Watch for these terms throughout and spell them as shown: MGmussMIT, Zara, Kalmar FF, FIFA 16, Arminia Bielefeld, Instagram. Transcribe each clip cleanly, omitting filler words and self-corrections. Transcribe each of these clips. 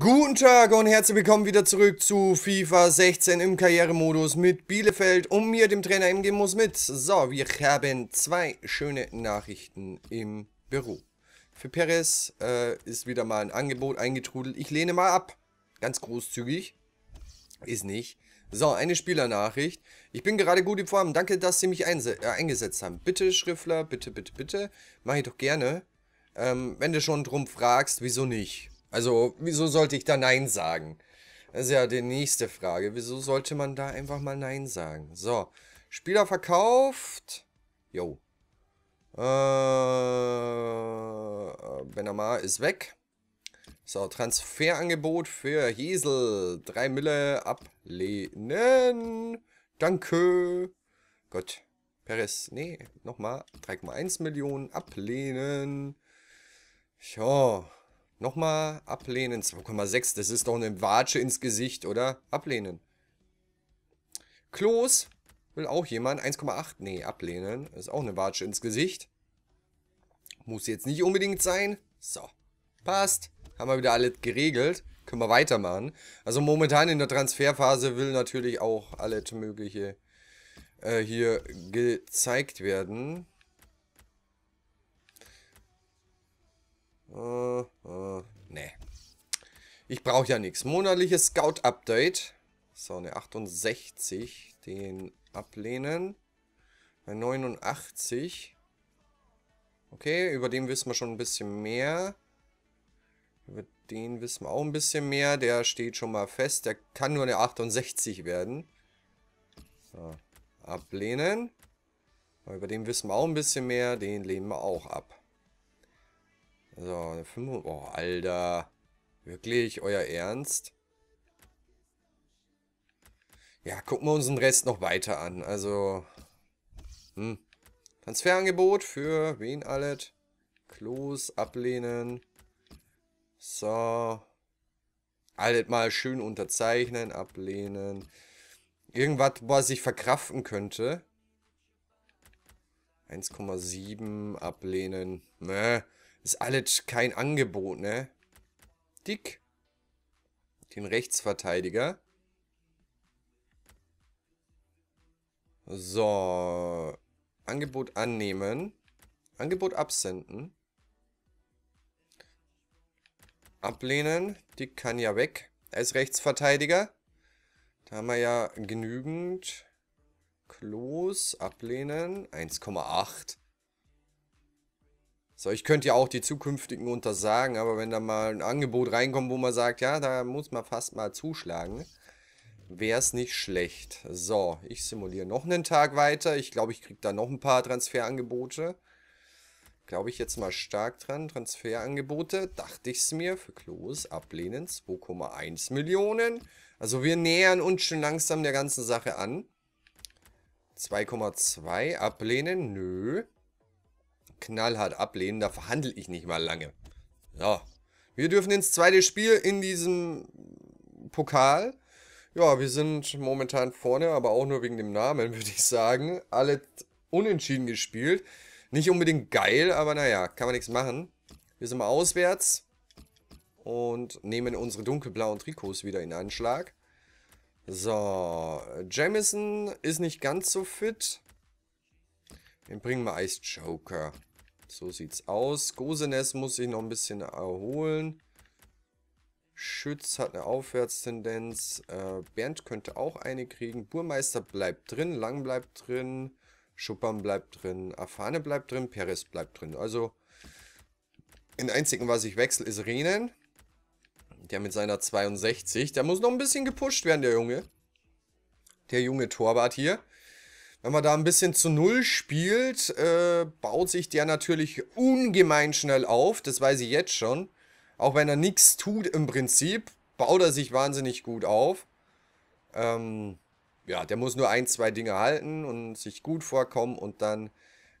Guten Tag und herzlich willkommen wieder zurück zu FIFA 16 im Karrieremodus mit Bielefeld und mir, dem Trainer MGmussMIT. So, wir haben zwei schöne Nachrichten im Büro. Für Perez ist wieder mal ein Angebot eingetrudelt. Ich lehne mal ab. Ganz großzügig. Ist nicht. So, eine Spielernachricht. Ich bin gerade gut in Form. Danke, dass Sie mich eingesetzt haben. Bitte, Schriftler, bitte, bitte, bitte. Mach ich doch gerne. Wenn du schon drum fragst, wieso nicht? Also, wieso sollte ich da Nein sagen? Das ist ja die nächste Frage. Wieso sollte man da einfach mal Nein sagen? So, Spieler verkauft. Jo. Benamar ist weg. So, Transferangebot für Jesel. 3 Mille ablehnen. Danke. Gott. Perez, nee, nochmal. 3,1 Millionen ablehnen. Tja. Nochmal ablehnen, 2,6, das ist doch eine Watsche ins Gesicht, oder? Ablehnen. Klos will auch jemand, 1,8, nee, ablehnen, ist auch eine Watsche ins Gesicht. Muss jetzt nicht unbedingt sein. So, passt, haben wir wieder alles geregelt, können wir weitermachen. Also momentan in der Transferphase will natürlich auch alles Mögliche hier gezeigt werden. Nee. Ich brauche ja nichts. Monatliches Scout-Update. So, eine 68. Den ablehnen. Eine 89. Okay, über den wissen wir schon ein bisschen mehr. Über den wissen wir auch ein bisschen mehr. Der steht schon mal fest. Der kann nur eine 68 werden. So, ablehnen. Über den wissen wir auch ein bisschen mehr. Den lehnen wir auch ab. So, eine 5. Oh, Alter. Wirklich, euer Ernst? Ja, gucken wir uns den Rest noch weiter an. Also, Transferangebot für wen alles? Klos ablehnen. So. Alles mal schön unterzeichnen, ablehnen. Irgendwas, was ich verkraften könnte. 1,7 ablehnen. Mäh. Ist alles kein Angebot, ne? Dick. Den Rechtsverteidiger. So. Angebot annehmen. Angebot absenden. Ablehnen. Dick kann ja weg. Als Rechtsverteidiger. Da haben wir ja genügend. Klos. Ablehnen. 1,8. So, ich könnte ja auch die zukünftigen untersagen, aber wenn da mal ein Angebot reinkommt, wo man sagt, ja, da muss man fast mal zuschlagen, wäre es nicht schlecht. So, ich simuliere noch einen Tag weiter. Ich glaube, ich kriege da noch ein paar Transferangebote. Glaube ich jetzt mal stark dran. Transferangebote, dachte ich es mir, für Klos ablehnen, 2,1 Millionen. Also wir nähern uns schon langsam der ganzen Sache an. 2,2 ablehnen, nö. Knallhart ablehnen, da verhandle ich nicht mal lange. So, wir dürfen ins zweite Spiel in diesem Pokal. Ja, wir sind momentan vorne, aber auch nur wegen dem Namen, würde ich sagen. Alle unentschieden gespielt. Nicht unbedingt geil, aber naja, kann man nichts machen. Wir sind mal auswärts und nehmen unsere dunkelblauen Trikots wieder in Anschlag. So, Jamison ist nicht ganz so fit. Den bringen wir als Joker. So sieht's aus. Gosenes muss sich noch ein bisschen erholen. Schütz hat eine Aufwärtstendenz. Bernd könnte auch eine kriegen. Burmeister bleibt drin. Lang bleibt drin. Schuppern bleibt drin. Afane bleibt drin. Perez bleibt drin. Also, den einzigen, was ich wechsle, ist Renen. Der mit seiner 62. Der muss noch ein bisschen gepusht werden, der Junge. Der junge Torwart hier. Wenn man da ein bisschen zu Null spielt, baut sich der natürlich ungemein schnell auf. Das weiß ich jetzt schon. Auch wenn er nichts tut im Prinzip, baut er sich wahnsinnig gut auf. Ja, der muss nur 1, 2 Dinge halten und sich gut vorkommen und dann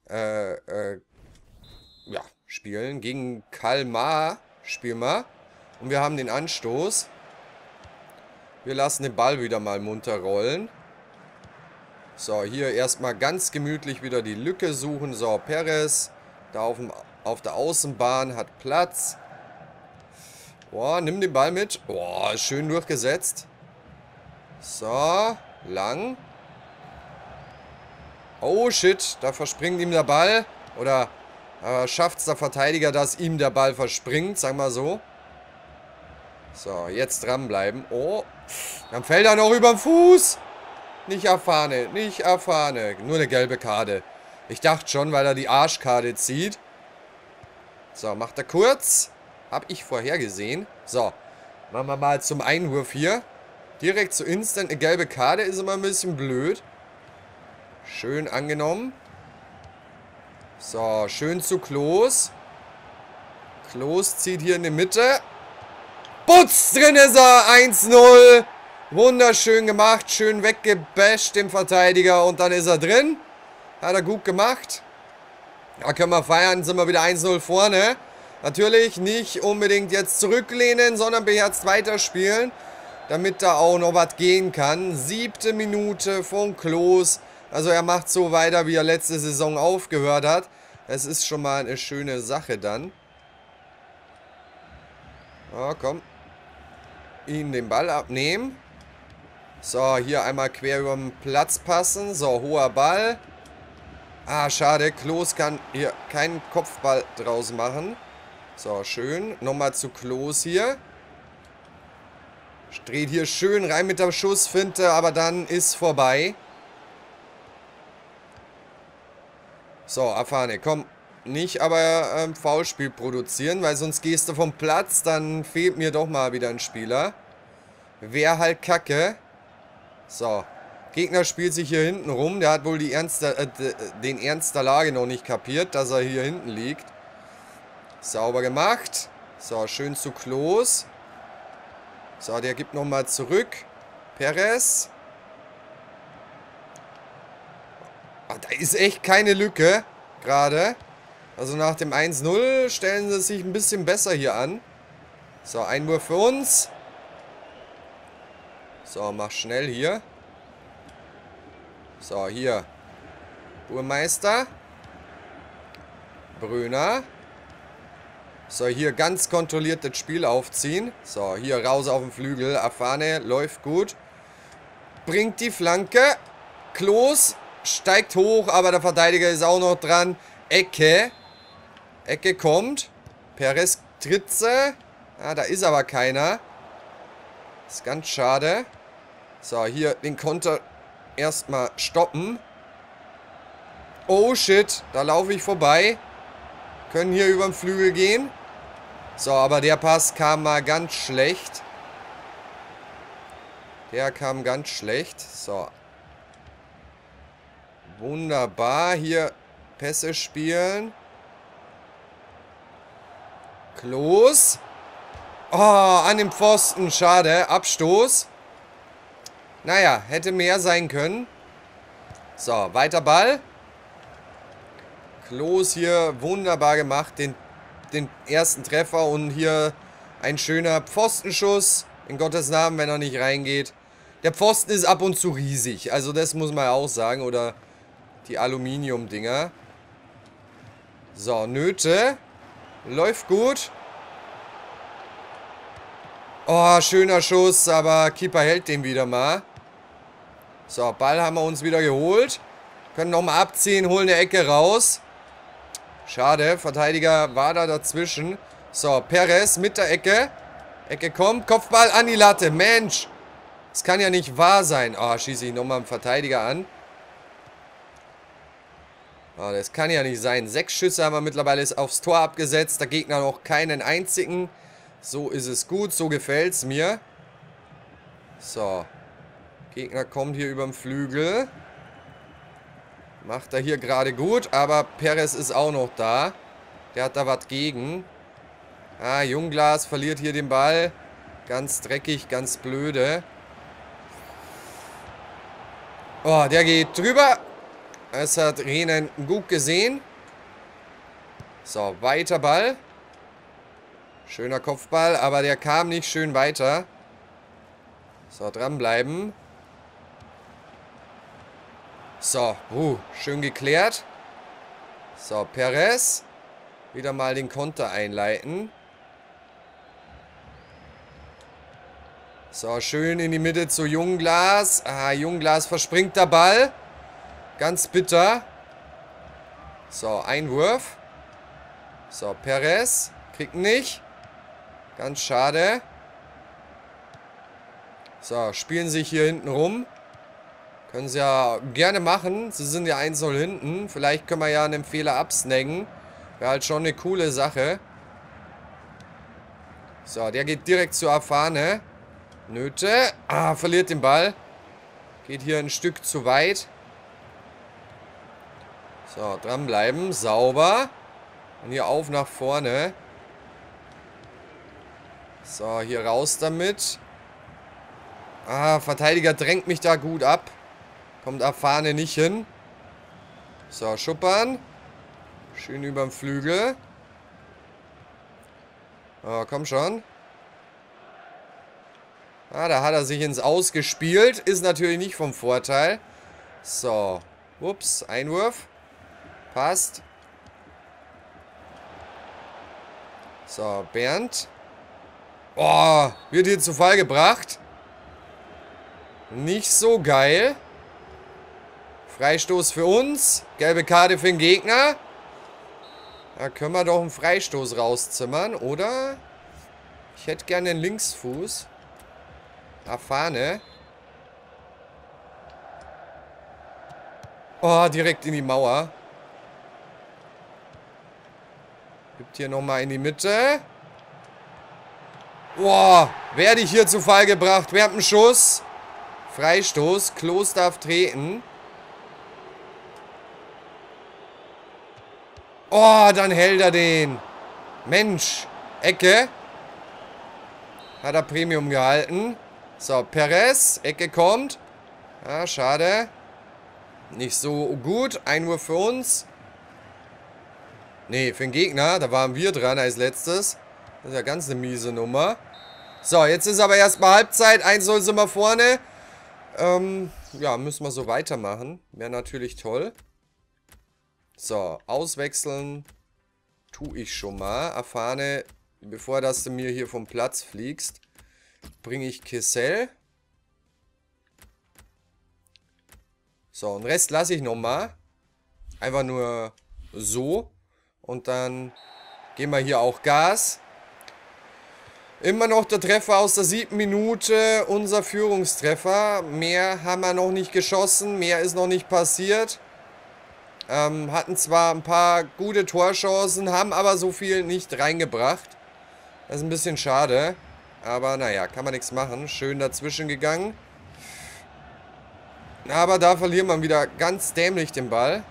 ja, spielen. Gegen Kalmar spielen wir. Und wir haben den Anstoß. Wir lassen den Ball wieder mal munter rollen. So, hier erstmal ganz gemütlich wieder die Lücke suchen. So, Perez, da auf der Außenbahn hat Platz. Boah, nimm den Ball mit. Boah, schön durchgesetzt. So, lang. Oh, shit. Da verspringt ihm der Ball. Oder schafft es der Verteidiger, dass ihm der Ball verspringt. Sagen wir mal so. So, jetzt dranbleiben. Oh, dann fällt er noch über den Fuß. Nicht erfahrene, nicht erfahrene. Nur eine gelbe Karte. Ich dachte schon, weil er die Arschkarte zieht. So, macht er kurz. Hab ich vorher gesehen. So, machen wir mal zum Einwurf hier. Direkt zu Instant eine gelbe Karte ist immer ein bisschen blöd. Schön angenommen. So, schön zu Klos. Klos zieht hier in die Mitte. Putz, drin ist er. 1-0. Wunderschön gemacht. Schön weggebasht dem Verteidiger. Und dann ist er drin. Hat er gut gemacht. Da können wir feiern. Sind wir wieder 1-0 vorne. Natürlich nicht unbedingt jetzt zurücklehnen, sondern beherzt weiterspielen, damit da auch noch was gehen kann. 7. Minute von Klos. Also er macht so weiter, wie er letzte Saison aufgehört hat. Es ist schon mal eine schöne Sache dann. Oh, komm. Ihn den Ball abnehmen. So, hier einmal quer über den Platz passen. So, hoher Ball. Ah, schade. Klos kann hier keinen Kopfball draus machen. So, schön. Nochmal zu Klos hier. Dreht hier schön rein mit der Schussfinte, aber dann ist vorbei. So, Afane, komm. Nicht aber Foulspiel produzieren, weil sonst gehst du vom Platz, dann fehlt mir doch mal wieder ein Spieler. Wäre halt kacke. So, Gegner spielt sich hier hinten rum. Der hat wohl die Ernst der Lage noch nicht kapiert, dass er hier hinten liegt. Sauber gemacht. So, schön zu Klos. So, der gibt nochmal zurück. Perez. Oh, da ist echt keine Lücke gerade. Also nach dem 1-0 stellen sie sich ein bisschen besser hier an. So, Einwurf für uns. So, mach schnell hier. So, hier. Burmeister. Bröner. So, hier ganz kontrolliert das Spiel aufziehen. So, hier raus auf den Flügel. Afane läuft gut. Bringt die Flanke. Klos steigt hoch, aber der Verteidiger ist auch noch dran. Ecke. Ecke kommt. Perez tritt sie. Ah, da ist aber keiner. Ist ganz schade. So, hier den Konter erstmal stoppen. Oh, shit. Da laufe ich vorbei. Können hier über den Flügel gehen. So, aber der Pass kam mal ganz schlecht. Der kam ganz schlecht. So. Wunderbar. Hier Pässe spielen. Klos. Oh, an dem Pfosten. Schade. Abstoß. Naja, hätte mehr sein können. So, weiter Ball. Klos hier wunderbar gemacht. Den ersten Treffer und hier ein schöner Pfostenschuss. In Gottes Namen, wenn er nicht reingeht. Der Pfosten ist ab und zu riesig. Also das muss man auch sagen. Oder die Aluminium-Dinger. So, Nöte. Läuft gut. Oh, schöner Schuss. Aber Keeper hält den wieder mal. So, Ball haben wir uns wieder geholt. Können nochmal abziehen. Holen eine Ecke raus. Schade, Verteidiger war da dazwischen. So, Perez mit der Ecke. Ecke kommt, Kopfball an die Latte. Mensch, das kann ja nicht wahr sein. Oh, schieße ich nochmal einen Verteidiger an. Oh, das kann ja nicht sein. 6 Schüsse haben wir mittlerweile aufs Tor abgesetzt. Der Gegner noch keinen einzigen. So ist es gut, so gefällt es mir. So, Gegner kommt hier über den Flügel. Macht er hier gerade gut, aber Perez ist auch noch da. Der hat da was gegen. Ah, Jungglas verliert hier den Ball. Ganz dreckig, ganz blöde. Oh, der geht drüber. Es hat Rehnen gut gesehen. So, weiter Ball. Schöner Kopfball, aber der kam nicht schön weiter. So, dranbleiben. So, schön geklärt. So, Perez. Wieder mal den Konter einleiten. So, schön in die Mitte zu Jungglas. Ah, Jungglas verspringt der Ball. Ganz bitter. So, Einwurf. So, Perez. Kriegt nicht. Ganz schade. So, spielen sich hier hinten rum. Können sie ja gerne machen. Sie sind ja 1-0 hinten. Vielleicht können wir ja einen Fehler absnacken. Wäre halt schon eine coole Sache. So, der geht direkt zur Afane. Nöte. Ah, verliert den Ball. Geht hier ein Stück zu weit. So, dranbleiben. Sauber. Und hier auf nach vorne. So, hier raus damit. Ah, Verteidiger drängt mich da gut ab. Kommt Afane nicht hin. So, Schuppern. Schön überm Flügel. Oh, komm schon. Ah, da hat er sich ins Aus gespielt. Ist natürlich nicht vom Vorteil. So. Ups, Einwurf. Passt. So, Bernd. Oh, wird hier zu Fall gebracht. Nicht so geil. Freistoß für uns. Gelbe Karte für den Gegner. Da können wir doch einen Freistoß rauszimmern, oder? Ich hätte gerne einen Linksfuß. Afane. Oh, direkt in die Mauer. Gibt hier nochmal in die Mitte. Boah, werde ich hier zu Fall gebracht. Wir haben einen Schuss. Freistoß. Klos darf treten. Oh, dann hält er den. Mensch. Ecke. Hat er Premium gehalten. So, Perez. Ecke kommt. Ah, schade. Nicht so gut. Einwurf für uns. Nee, für den Gegner. Da waren wir dran als letztes. Das ist ja ganz eine miese Nummer. So, jetzt ist aber erstmal Halbzeit. 1-0 sind wir vorne. Ja, müssen wir so weitermachen. Wäre natürlich toll. So, auswechseln tue ich schon mal. Afane, bevor dass du mir hier vom Platz fliegst, bringe ich Kessel. So, und den Rest lasse ich nochmal. Einfach nur so. Und dann geben wir hier auch Gas. Immer noch der Treffer aus der 7. Minute. Unser Führungstreffer. Mehr haben wir noch nicht geschossen. Mehr ist noch nicht passiert. Hatten zwar ein paar gute Torchancen, haben aber so viel nicht reingebracht. Das ist ein bisschen schade. Aber naja, kann man nichts machen. Schön dazwischen gegangen. Aber da verliert man wieder ganz dämlich den Ball.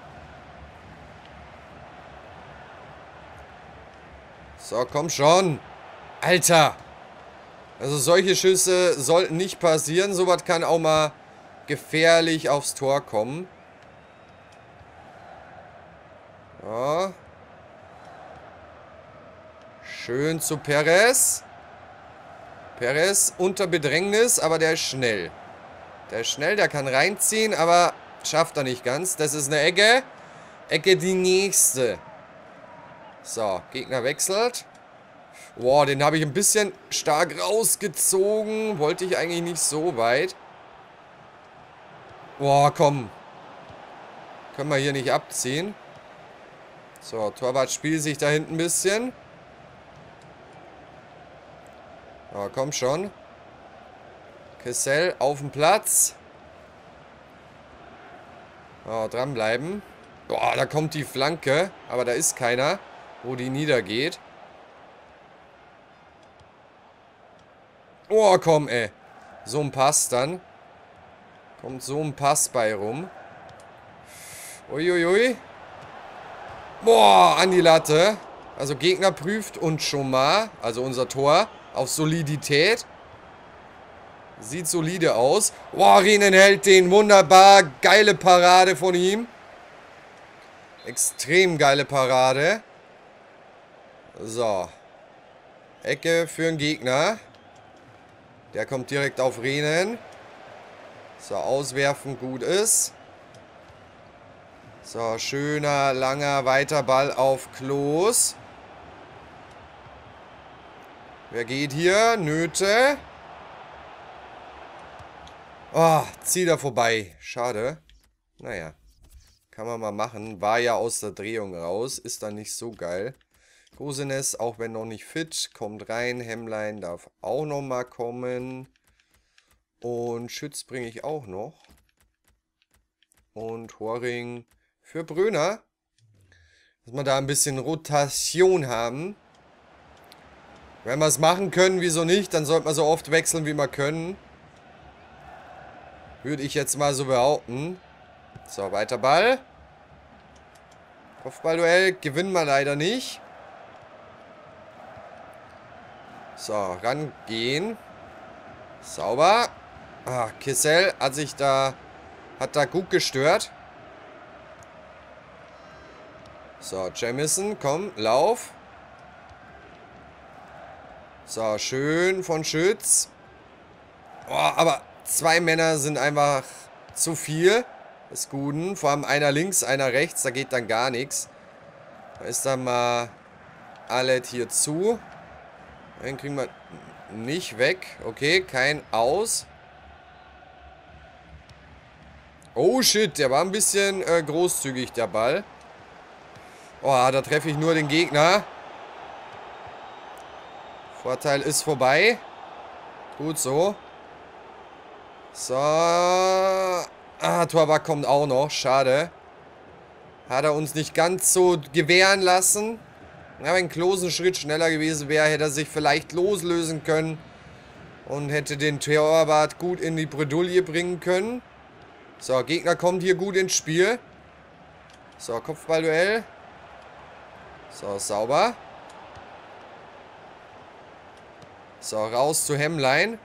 So, komm schon. Alter. Also solche Schüsse sollten nicht passieren. Sowas kann auch mal gefährlich aufs Tor kommen. Ja. Schön zu Perez. Perez unter Bedrängnis, aber der ist schnell. Der ist schnell, der kann reinziehen, aber schafft er nicht ganz. Das ist eine Ecke. Ecke die nächste. So, Gegner wechselt. Boah, den habe ich ein bisschen stark rausgezogen. Wollte ich eigentlich nicht so weit. Boah, komm. Können wir hier nicht abziehen. So, Torwart spielt sich da hinten ein bisschen. Oh, komm schon. Kessel auf dem Platz. Oh, dranbleiben. Boah, da kommt die Flanke. Aber da ist keiner, wo die niedergeht. Oh, komm, ey. So ein Pass dann. Kommt so ein Pass bei rum. Uiuiui. Boah, an die Latte. Also Gegner prüft uns schon mal, also unser Tor, auf Solidität. Sieht solide aus. Boah, Rienen hält den. Wunderbar. Geile Parade von ihm. Extrem geile Parade. So. Ecke für den Gegner. Der kommt direkt auf Rienen. So, auswerfen gut ist. So, schöner, langer, weiter Ball auf Klos. Wer geht hier? Nöte. Oh, zieh da vorbei. Schade. Naja. Kann man mal machen. War ja aus der Drehung raus. Ist dann nicht so geil. Gosenes, auch wenn noch nicht fit, kommt rein. Hemlein darf auch noch mal kommen. Und Schütz bringe ich auch noch. Und Horing für Bröner. Dass wir da ein bisschen Rotation haben. Wenn wir es machen können, wieso nicht? Dann sollte man so oft wechseln, wie wir können. Würde ich jetzt mal so behaupten. So, weiter Ball. Kopfballduell gewinnen wir leider nicht. So, rangehen. Sauber. Ah, Kissel hat da gut gestört. So, Jamison, komm, lauf. So, schön von Schütz. Oh, aber zwei Männer sind einfach zu viel. Des Guten. Vor allem einer links, einer rechts. Da geht dann gar nichts. Da ist dann mal Allet hier zu. Den kriegen wir nicht weg. Okay, kein Aus. Oh shit, der war ein bisschen großzügig, der Ball. Oh, da treffe ich nur den Gegner. Vorteil ist vorbei. Gut so. So. Ah, Torwart kommt auch noch. Schade. Hat er uns nicht ganz so gewähren lassen. Ja, wenn Klose einen Schritt schneller gewesen wäre, hätte er sich vielleicht loslösen können. Und hätte den Torwart gut in die Bredouille bringen können. So, Gegner kommt hier gut ins Spiel. So, Kopfballduell. So, sauber. So, raus zu Hemlein.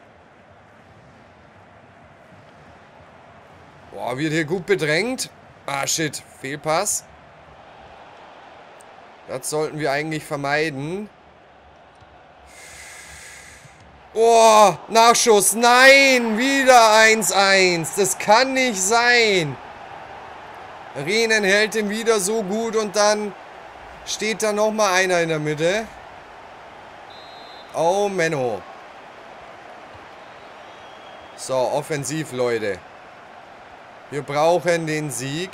Boah, wird hier gut bedrängt. Ah, shit. Fehlpass. Das sollten wir eigentlich vermeiden. Oh, Nachschuss. Nein, wieder 1-1. Das kann nicht sein. Rehnen hält ihn wieder so gut und dann steht da nochmal einer in der Mitte. Oh, Menno. So, offensiv, Leute. Wir brauchen den Sieg.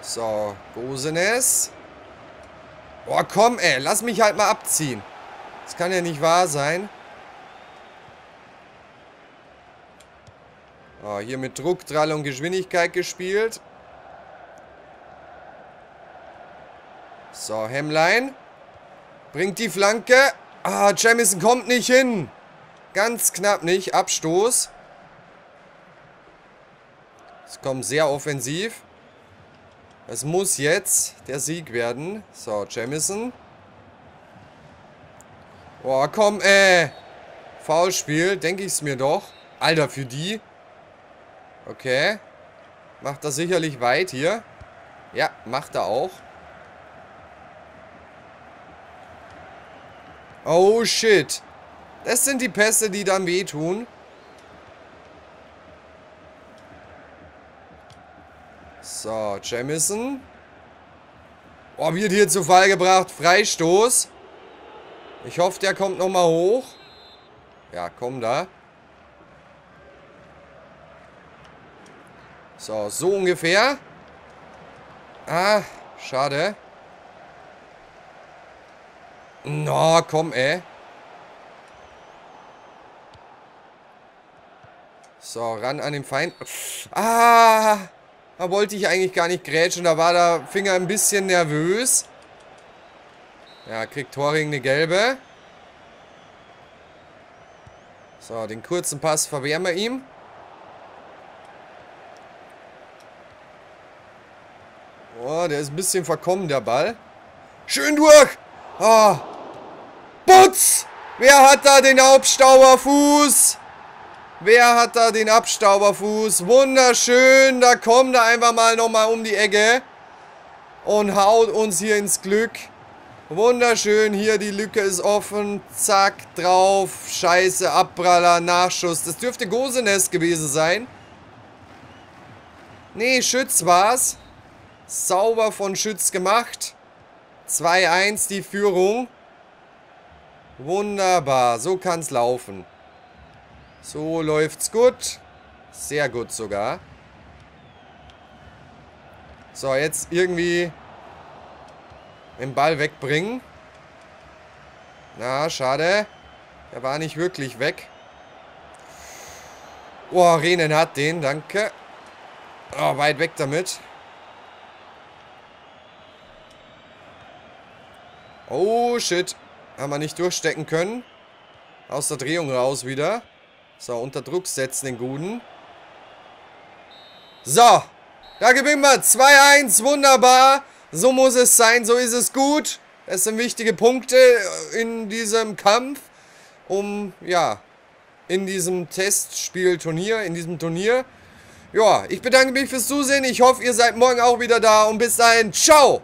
So, Gosenes. Boah, komm, ey. Lass mich halt mal abziehen. Das kann ja nicht wahr sein. Oh, hier mit Druck, Drall und Geschwindigkeit gespielt. So, Hemlein. Bringt die Flanke. Ah, Jamison kommt nicht hin. Ganz knapp nicht. Abstoß. Es kommt sehr offensiv. Es muss jetzt der Sieg werden. So, Jamison. Boah, komm, Foulspiel, denke ich es mir doch. Alter, für die. Okay. Macht das sicherlich weit hier. Ja, macht er auch. Oh, shit. Das sind die Pässe, die dann wehtun. So, Jamison. Oh, wird hier zu Fall gebracht. Freistoß. Ich hoffe, der kommt nochmal hoch. Ja, komm da. So, so ungefähr. Ah, schade. Na, komm, ey. So, ran an den Feind. Ah, da wollte ich eigentlich gar nicht grätschen. Da war der Finger ein bisschen nervös. Ja, kriegt Horing eine gelbe. So, den kurzen Pass verwehren wir ihm. Oh, der ist ein bisschen verkommen, der Ball. Schön durch. Oh. Putz! Wer hat da den Abstauberfuß? Wer hat da den Abstauberfuß? Wunderschön. Da kommt er einfach mal nochmal um die Ecke. Und haut uns hier ins Glück. Wunderschön. Hier die Lücke ist offen. Zack, drauf. Scheiße, Abpraller, Nachschuss. Das dürfte Gosenes gewesen sein. Nee, Schütz war's. Sauber von Schütz gemacht. 2-1 die Führung. Wunderbar, so kann es laufen. So läuft's gut. Sehr gut sogar. So, jetzt irgendwie den Ball wegbringen. Na, schade. Der war nicht wirklich weg. Oh, Rehnen hat den, danke. Oh, weit weg damit. Oh, shit. Haben wir nicht durchstecken können. Aus der Drehung raus wieder. So, unter Druck setzen den Guten. So. Da gewinnen wir 2-1. Wunderbar. So muss es sein. So ist es gut. Das sind wichtige Punkte in diesem Kampf. Um, ja, in diesem Testspielturnier, in diesem Turnier. Ja, ich bedanke mich fürs Zusehen. Ich hoffe, ihr seid morgen auch wieder da. Und bis dahin. Ciao.